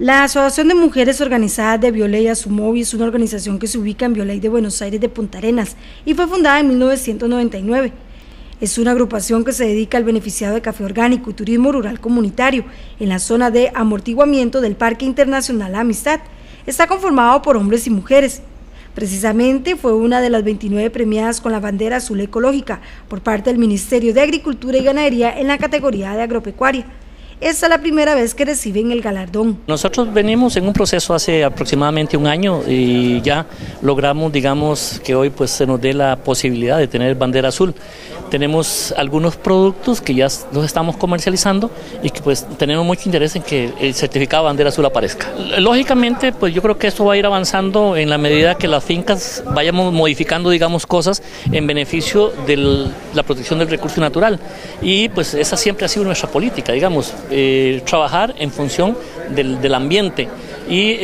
La Asociación de Mujeres Organizadas de Biolley Asomobi es una organización que se ubica en Biolley de Buenos Aires de Puntarenas y fue fundada en 1999. Es una agrupación que se dedica al beneficiado de café orgánico y turismo rural comunitario en la zona de amortiguamiento del Parque Internacional La Amistad. Está conformado por hombres y mujeres. Precisamente fue una de las 29 premiadas con la Bandera Azul Ecológica por parte del Ministerio de Agricultura y Ganadería en la categoría de agropecuaria. Esta es la primera vez que reciben el galardón. Nosotros venimos en un proceso hace aproximadamente un año y ya logramos, digamos, que hoy pues se nos dé la posibilidad de tener bandera azul. Tenemos algunos productos que ya los estamos comercializando y que pues tenemos mucho interés en que el certificado de bandera azul aparezca. Lógicamente, pues yo creo que esto va a ir avanzando en la medida que las fincas vayamos modificando, digamos, cosas en beneficio de la protección del recurso natural. Y pues esa siempre ha sido nuestra política, digamos. Trabajar en función del ambiente y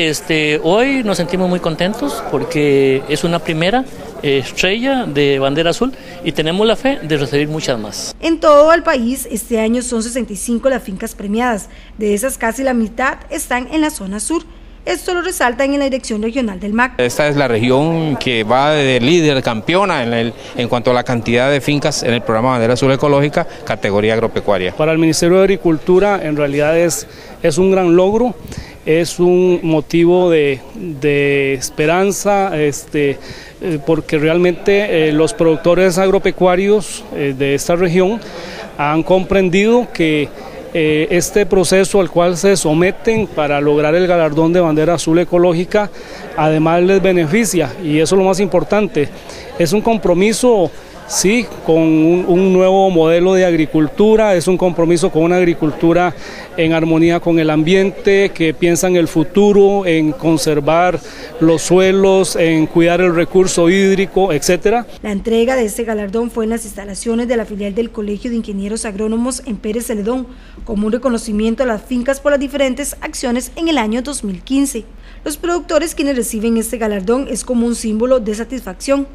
hoy nos sentimos muy contentos porque es una primera estrella de bandera azul y tenemos la fe de recibir muchas más. En todo el país este año son 65 las fincas premiadas, de esas casi la mitad están en la zona sur. Esto lo resaltan en la Dirección Regional del MAC. Esta es la región que va de líder, campeona en cuanto a la cantidad de fincas en el programa Bandera Azul Ecológica, categoría agropecuaria. Para el Ministerio de Agricultura en realidad es un gran logro, es un motivo de esperanza, porque realmente los productores agropecuarios de esta región han comprendido que este proceso al cual se someten para lograr el galardón de bandera azul ecológica, además les beneficia, y eso es lo más importante. Es un compromiso, sí, con un nuevo modelo de agricultura, es un compromiso con una agricultura en armonía con el ambiente, que piensa en el futuro, en conservar los suelos, en cuidar el recurso hídrico, etc. La entrega de este galardón fue en las instalaciones de la filial del Colegio de Ingenieros Agrónomos en Pérez Zeledón, como un reconocimiento a las fincas por las diferentes acciones en el año 2015. Los productores quienes reciben este galardón es como un símbolo de satisfacción,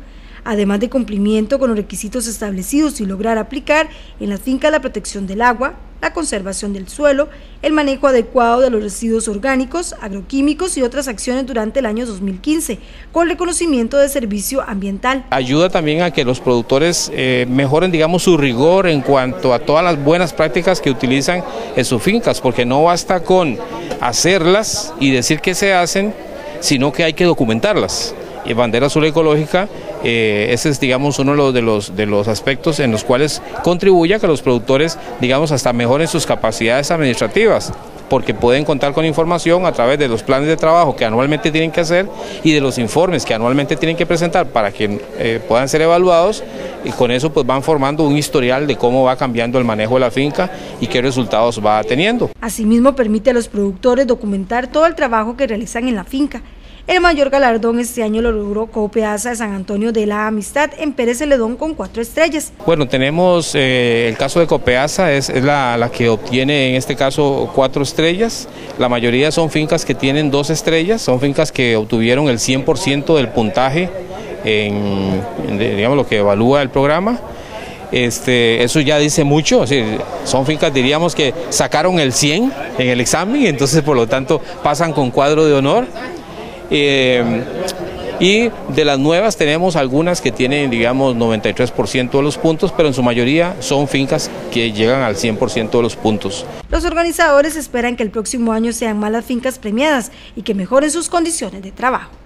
además de cumplimiento con los requisitos establecidos y lograr aplicar en las fincas la protección del agua, la conservación del suelo, el manejo adecuado de los residuos orgánicos, agroquímicos y otras acciones durante el año 2015, con reconocimiento de servicio ambiental. Ayuda también a que los productores mejoren, digamos, su rigor en cuanto a todas las buenas prácticas que utilizan en sus fincas, porque no basta con hacerlas y decir que se hacen, sino que hay que documentarlas. Y bandera azul ecológica, ese es, digamos, uno de los aspectos en los cuales contribuye a que los productores, digamos, hasta mejoren sus capacidades administrativas, porque pueden contar con información a través de los planes de trabajo que anualmente tienen que hacer y de los informes que anualmente tienen que presentar para que puedan ser evaluados, y con eso pues van formando un historial de cómo va cambiando el manejo de la finca y qué resultados va teniendo. Asimismo, permite a los productores documentar todo el trabajo que realizan en la finca. El mayor galardón este año lo logró Copeaza de San Antonio de la Amistad en Pérez Zeledón con 4 estrellas. Bueno, tenemos el caso de Copeaza, es la que obtiene en este caso 4 estrellas. La mayoría son fincas que tienen 2 estrellas, son fincas que obtuvieron el 100% del puntaje digamos, lo que evalúa el programa. Eso ya dice mucho, son fincas, diríamos, que sacaron el 100 en el examen y entonces por lo tanto pasan con cuadro de honor. Y de las nuevas tenemos algunas que tienen, digamos, 93% de los puntos, pero en su mayoría son fincas que llegan al 100% de los puntos. Los organizadores esperan que el próximo año sean más las fincas premiadas y que mejoren sus condiciones de trabajo.